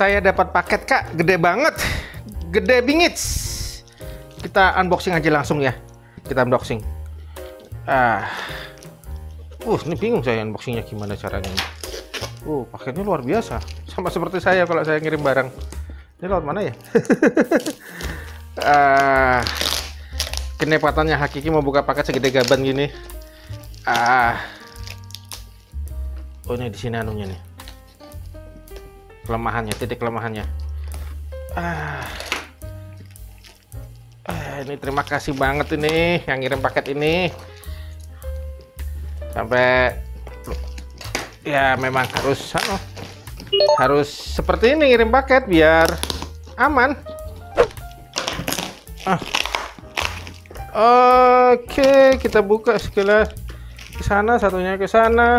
Saya dapat paket, Kak, gede banget, gede bingit. Kita unboxing aja langsung ya. Kita unboxing. Ini bingung saya unboxingnya gimana caranya. Paketnya luar biasa. Sama seperti saya kalau saya ngirim barang. Ini lewat mana ya? Kenepatannya Hakiki mau buka paket segede gaban gini. Ini di sini anunya nih. Kelemahannya, titik kelemahannya. Ini terima kasih banget ini yang ngirim paket ini. Sampai ya memang harus seperti ini ngirim paket biar aman. Oke, kita buka segala ke sana, satunya ke sana.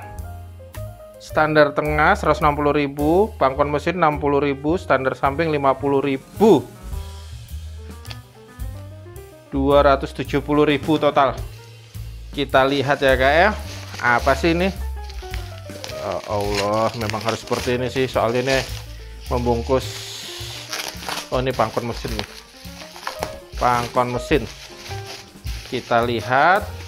Standar tengah 160.000, pangkon mesin 60.000, standar samping 50.000. 270.000 total. Kita lihat ya, Kak ya. Apa sih ini? Ya Allah, memang harus seperti ini sih, soalnya ini membungkus. Ini pangkon mesin nih. Pangkon mesin. Kita lihat.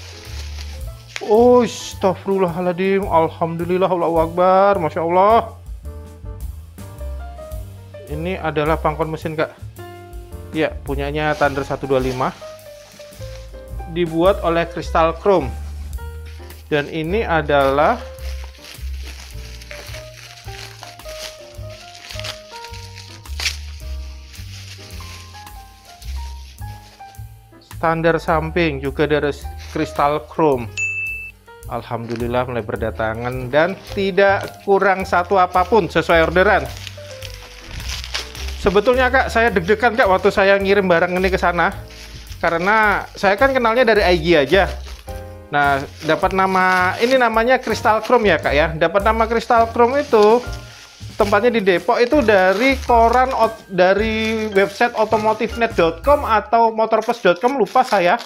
Astagfirullahaladzim, alhamdulillah, Allahu Akbar, Masya Allah. Ini adalah pangkon mesin, Kak. Ya, punyanya Thunder 125. Dibuat oleh Kristal Krom. Dan ini adalah standar samping juga dari Kristal Krom. Alhamdulillah mulai berdatangan dan tidak kurang satu apapun sesuai orderan. Sebetulnya, Kak, saya deg-degan, Kak, waktu saya ngirim barang ini ke sana, karena saya kan kenalnya dari IG aja. Nah, dapat nama ini, namanya Kristal Krom ya, Kak ya. Dapat nama Kristal Krom itu tempatnya di Depok itu dari koran dari website otomotifnet.com atau motorpos.com, lupa saya.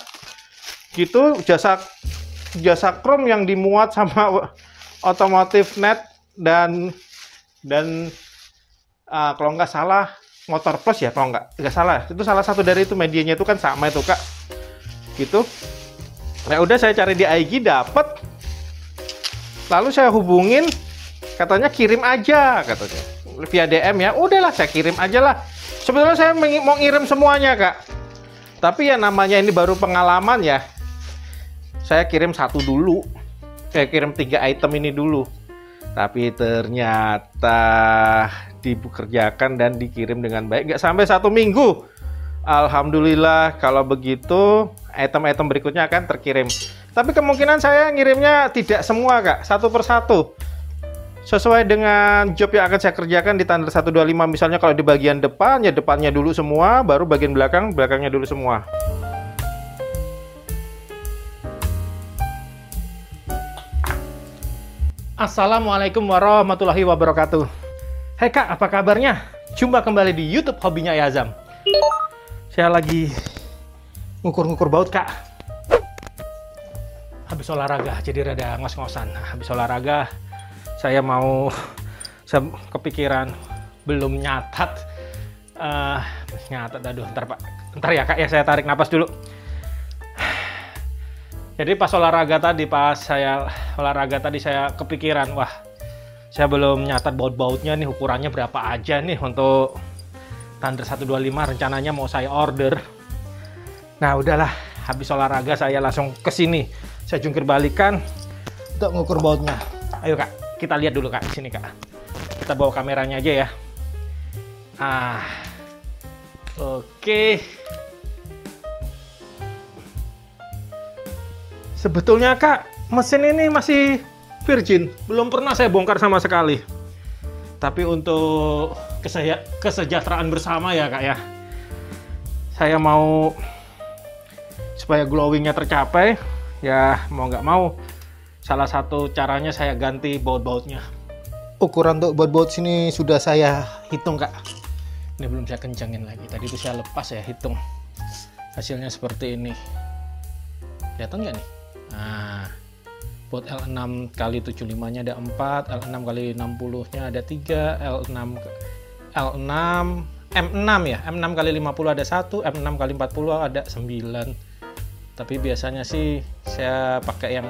Gitu jasa Krom yang dimuat sama Otomotif Net dan kalau nggak salah Motor Plus ya, kalau nggak salah itu salah satu dari itu medianya itu kan sama itu, Kak, gitu. Nah, udah saya cari di IG dapet, lalu saya hubungin, katanya kirim aja, katanya via DM ya. Udahlah saya kirim aja lah. Sebetulnya saya mau ngirim semuanya, Kak, tapi ya namanya ini baru pengalaman ya. Saya kirim satu dulu, saya kirim 3 item ini dulu, tapi ternyata dikerjakan dan dikirim dengan baik, nggak sampai 1 minggu. Alhamdulillah, kalau begitu item-item berikutnya akan terkirim. Tapi kemungkinan saya ngirimnya tidak semua, Kak, satu persatu, sesuai dengan job yang akan saya kerjakan di Thunder 125. Misalnya kalau di bagian depan, ya depannya dulu semua, baru bagian belakang, belakangnya dulu semua. Assalamualaikum warahmatullahi wabarakatuh. Hai, Kak, apa kabarnya? Jumpa kembali di YouTube Hobinya Ayah Azzam. Saya lagi ngukur-ngukur baut, Kak. Habis olahraga, jadi rada ngos-ngosan. Habis olahraga, saya kepikiran belum nyatat. Aduh, ntar ya, Kak ya, saya tarik napas dulu. Jadi pas saya olahraga tadi saya kepikiran, wah, saya belum nyatat baut-bautnya nih, ukurannya berapa aja nih untuk Thunder 125 rencananya mau saya order. Nah, udahlah, habis olahraga saya langsung ke sini. Saya jungkir balikan untuk ngukur bautnya. Ayo, Kak, kita lihat dulu, Kak, di sini, Kak. Kita bawa kameranya aja ya. Oke. Sebetulnya, Kak, mesin ini masih virgin, belum pernah saya bongkar sama sekali. Tapi untuk kesejahteraan bersama ya, Kak ya, saya mau supaya glowingnya tercapai, ya mau nggak mau salah satu caranya saya ganti baut-bautnya. Ukuran untuk baut-baut sini sudah saya hitung, Kak. Ini belum saya kencangin lagi, tadi itu saya lepas, saya hitung hasilnya seperti ini. Kelihatan nggak nih? Nah, baut L6 kali 75 nya ada 4, L6 kali 60 nya ada 3, M6 ya, M6 kali 50 ada 1, M6 kali 40 ada 9. Tapi biasanya sih saya pakai yang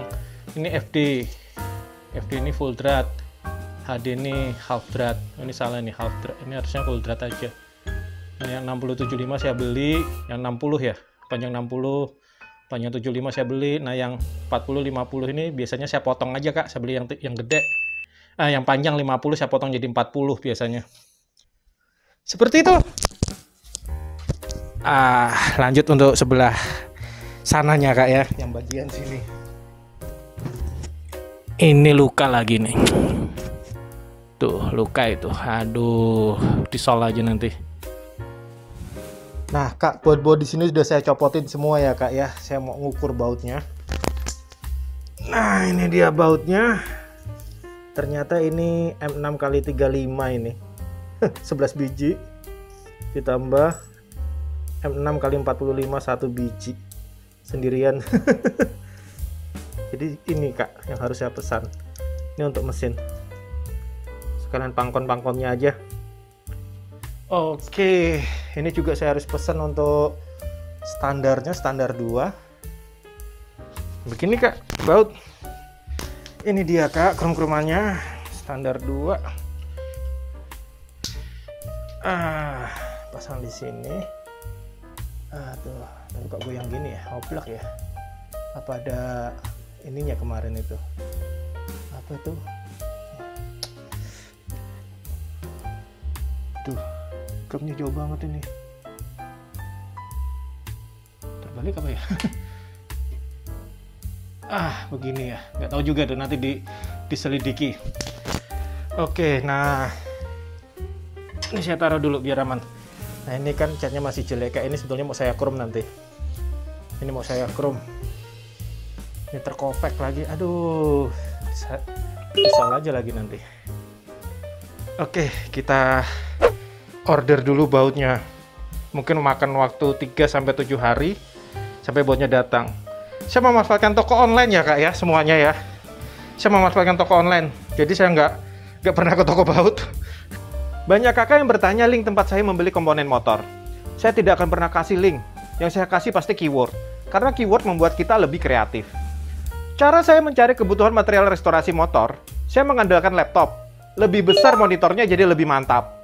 ini FD ini full drat, HD ini half drat. Ini salah nih, half drat. Ini harusnya full drat aja. Ini yang 60-75 saya beli, yang 60 ya, panjang 60 panjang 75 saya beli. Nah, yang 40-50 ini biasanya saya potong aja, Kak. Saya beli yang gede. Nah, yang panjang 50 saya potong jadi 40 biasanya. Seperti itu. Ah, lanjut untuk sebelah sananya, Kak ya, yang bagian sini. Ini luka lagi nih. Tuh, luka itu. Aduh, disol aja nanti. Nah, Kak, baut-baut di sini sudah saya copotin semua ya, Kak ya. Saya mau ngukur bautnya. Nah, ini dia bautnya. Ternyata ini M6 kali 35 ini. 11 biji. Ditambah M6 kali 45 1 biji. Sendirian. Jadi ini, Kak, yang harus saya pesan. Ini untuk mesin. Sekalian pangkon-pangkonnya aja. Oke, ini juga saya harus pesan untuk standarnya, standar 2. Begini, Kak, baut. Ini dia, Kak, krom-kromannya standar 2. Ah, pasang di sini. Aduh, tadi kok goyang gini ya, oblak ya. Apa ada ininya kemarin itu? Apa itu? Tuh. Kromnya jauh banget ini. Terbalik apa ya? Ah, begini ya. Nggak tahu juga tuh, nanti diselidiki. Oke, nah ini saya taruh dulu biar aman. Nah, ini kan catnya masih jelek. Kayak ini sebetulnya mau saya krom nanti. Ini mau saya krom. Ini terkopek lagi. Aduh, salah aja lagi nanti. Oke, kita order dulu bautnya. Mungkin makan waktu 3-7 hari sampai bautnya datang. Saya memanfaatkan toko online ya, Kak ya, semuanya ya. Saya memanfaatkan toko online. Jadi saya nggak pernah ke toko baut. Banyak kakak yang bertanya link tempat saya membeli komponen motor. Saya tidak akan pernah kasih link. Yang saya kasih pasti keyword. Karena keyword membuat kita lebih kreatif. Cara saya mencari kebutuhan material restorasi motor, saya mengandalkan laptop. Lebih besar monitornya jadi lebih mantap.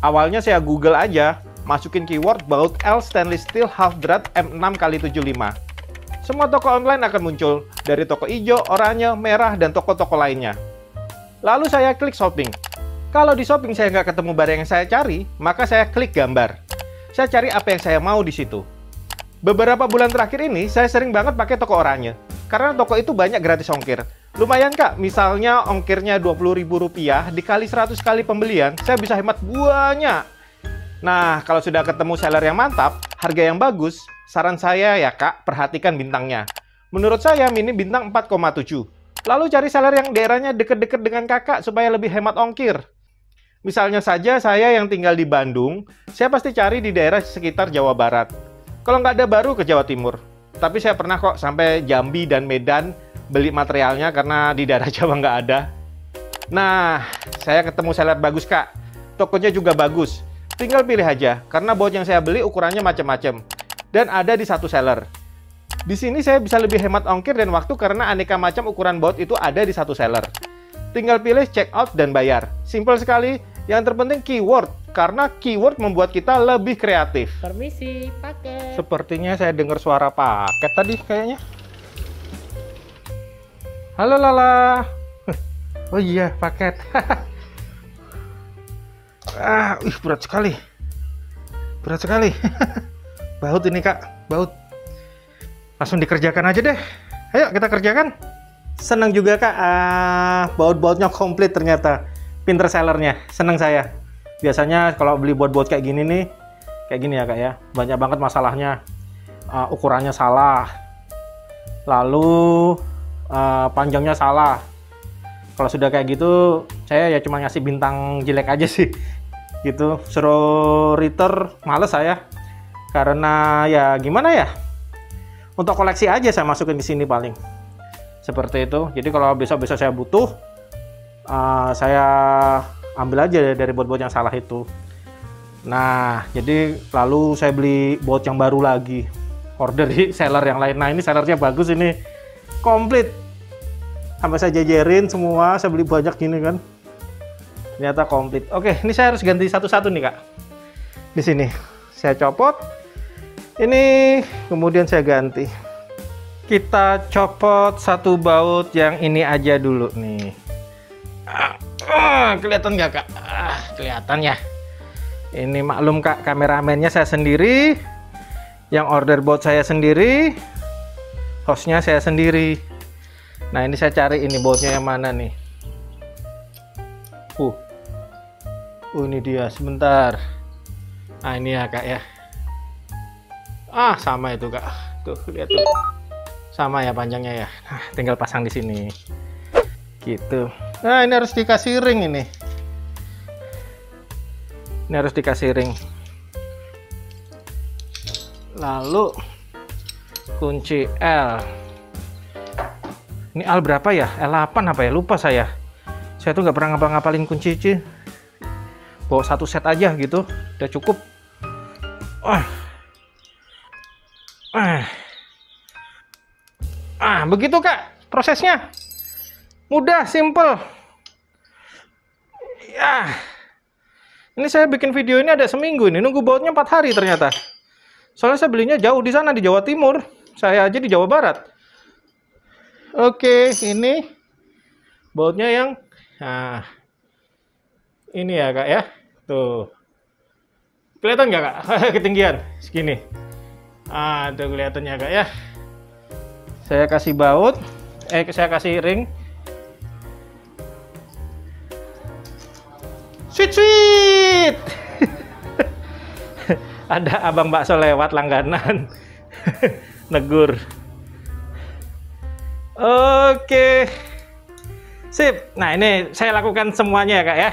Awalnya saya Google aja, masukin keyword baut L stainless steel half drat M6 x 75. Semua toko online akan muncul, dari toko hijau, oranye, merah, dan toko-toko lainnya. Lalu saya klik shopping. Kalau di shopping saya nggak ketemu barang yang saya cari, maka saya klik gambar. Saya cari apa yang saya mau di situ. Beberapa bulan terakhir ini, saya sering banget pakai toko oranye. Karena toko itu banyak gratis ongkir. Lumayan, Kak, misalnya ongkirnya Rp20.000 dikali 100 kali pembelian, saya bisa hemat banyak. Nah, kalau sudah ketemu seller yang mantap, harga yang bagus, saran saya ya, Kak, perhatikan bintangnya. Menurut saya mini bintang 4,7. Lalu cari seller yang daerahnya deket-deket dengan Kakak supaya lebih hemat ongkir. Misalnya saja saya yang tinggal di Bandung, saya pasti cari di daerah sekitar Jawa Barat. Kalau nggak ada baru ke Jawa Timur. Tapi saya pernah kok sampai Jambi dan Medan beli materialnya karena di daerah Jawa nggak ada. Nah, saya ketemu seller bagus, Kak. Tokonya juga bagus. Tinggal pilih aja, karena baut yang saya beli ukurannya macam-macam. Dan ada di satu seller. Di sini saya bisa lebih hemat ongkir dan waktu karena aneka macam ukuran baut itu ada di satu seller. Tinggal pilih, check out, dan bayar. Simple sekali. Yang terpenting keyword, karena keyword membuat kita lebih kreatif. Permisi, paket. Sepertinya saya dengar suara paket tadi kayaknya. Halo Lala. Oh iya, paket. Ah, berat sekali. Berat sekali. Baut ini, Kak, baut. Langsung dikerjakan aja deh. Ayo kita kerjakan. Senang juga, Kak. Ah, baut-bautnya komplit ternyata. Pinter sellernya. Senang saya. Biasanya kalau beli baut-baut kayak gini nih, kayak gini ya Kak ya, banyak banget masalahnya. Ukurannya salah, lalu panjangnya salah. Kalau sudah kayak gitu, saya ya cuma ngasih bintang jelek aja sih gitu. Suruh return males saya, karena ya gimana ya, untuk koleksi aja saya masukin ke sini paling seperti itu. Jadi kalau besok-besok saya butuh, saya ambil aja dari bot-bot yang salah itu. Nah, jadi lalu saya beli bot yang baru lagi, order di seller yang lain. Nah, ini sellernya bagus, ini komplit. Sampai saya jejerin semua, saya beli banyak gini kan. Ternyata komplit. Oke, ini saya harus ganti satu-satu nih Kak. Di sini saya copot, ini kemudian saya ganti. Kita copot satu baut yang ini aja dulu nih. Kelihatan nggak Kak? Kelihatan ya. Ini maklum Kak, kameramennya saya sendiri, yang order bot saya sendiri, hostnya saya sendiri. Nah ini saya cari ini botnya yang mana nih. Ini dia, sebentar. Nah ini ya Kak ya. Sama itu Kak. Tuh lihat tuh. Sama ya panjangnya ya. Nah, tinggal pasang di sini. Gitu. Nah ini harus dikasih ring ini. Ini harus dikasih ring, lalu kunci L. Ini L berapa ya? L8 apa ya? Lupa saya. Saya tuh nggak pernah ngapa-ngapalin kunci C. Bawa satu set aja gitu, udah cukup. Begitu Kak prosesnya. Mudah, simple. Ya. Ini saya bikin video ini ada seminggu ini, nunggu bautnya 4 hari ternyata. Soalnya saya belinya jauh di sana, di Jawa Timur. Saya aja di Jawa Barat. Oke, ini bautnya yang ini ya Kak ya. Tuh. Kelihatan nggak Kak? Ketinggian segini. Tuh kelihatannya Kak ya. Saya kasih baut, saya kasih ring. Sweet. Ada abang bakso lewat langganan. Negur. Oke. Sip. Nah, ini saya lakukan semuanya ya Kak ya.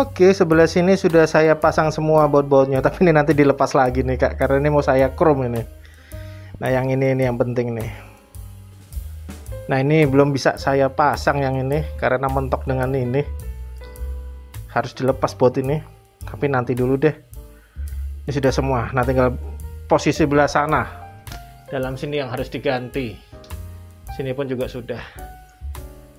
Oke, sebelah sini sudah saya pasang semua baut-bautnya, tapi ini nanti dilepas lagi nih Kak, karena ini mau saya krom ini. Nah, yang ini yang penting nih. Nah, ini belum bisa saya pasang yang ini karena mentok dengan ini. Harus dilepas bot ini, tapi nanti dulu deh. Ini sudah semua. Nah, tinggal posisi belah sana. Dalam sini yang harus diganti. Sini pun juga sudah.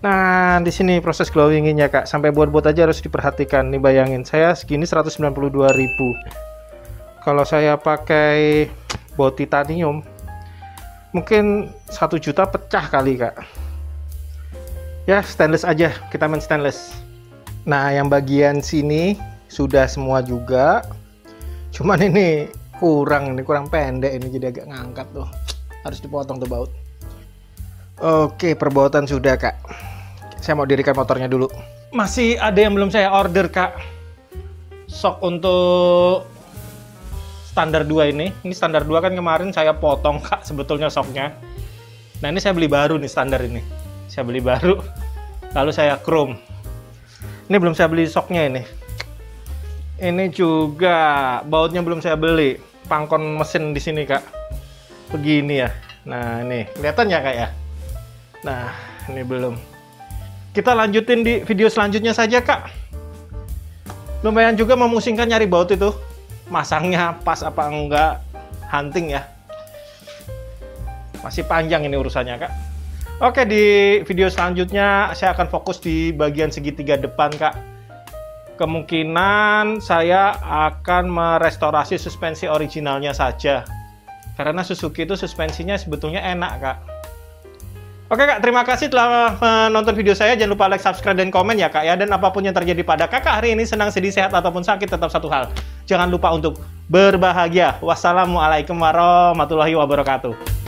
Nah, di sini proses glowingnya Kak, sampai bot-bot aja harus diperhatikan. Nih bayangin, saya segini 192.000. Kalau saya pakai bot titanium, mungkin 1 juta pecah kali Kak. Ya, stainless aja. Kita main stainless. Nah, yang bagian sini sudah semua juga. Cuman ini kurang pendek ini, jadi agak ngangkat tuh. Harus dipotong tuh baut. Oke, perbuatan sudah Kak. Saya mau dirikan motornya dulu. Masih ada yang belum saya order Kak. Sok untuk standar 2 ini. Ini standar 2 kan kemarin saya potong Kak sebetulnya soknya. Nah, ini saya beli baru nih standar ini. Saya beli baru. Lalu saya chrome. Ini belum saya beli soknya ini. Ini juga bautnya belum saya beli. Pangkon mesin di sini Kak. Begini ya. Nah ini kelihatan ya Kak ya. Nah ini belum. Kita lanjutin di video selanjutnya saja Kak. Lumayan juga memusingkan nyari baut itu. Masangnya pas apa enggak. Hunting ya. Masih panjang ini urusannya Kak. Oke, di video selanjutnya saya akan fokus di bagian segitiga depan Kak. Kemungkinan saya akan merestorasi suspensi originalnya saja. Karena Suzuki itu suspensinya sebetulnya enak Kak. Oke Kak, terima kasih telah menonton video saya. Jangan lupa like, subscribe, dan komen ya Kak ya. Dan apapun yang terjadi pada Kakak hari ini, senang, sedih, sehat, ataupun sakit, tetap satu hal. Jangan lupa untuk berbahagia. Wassalamualaikum warahmatullahi wabarakatuh.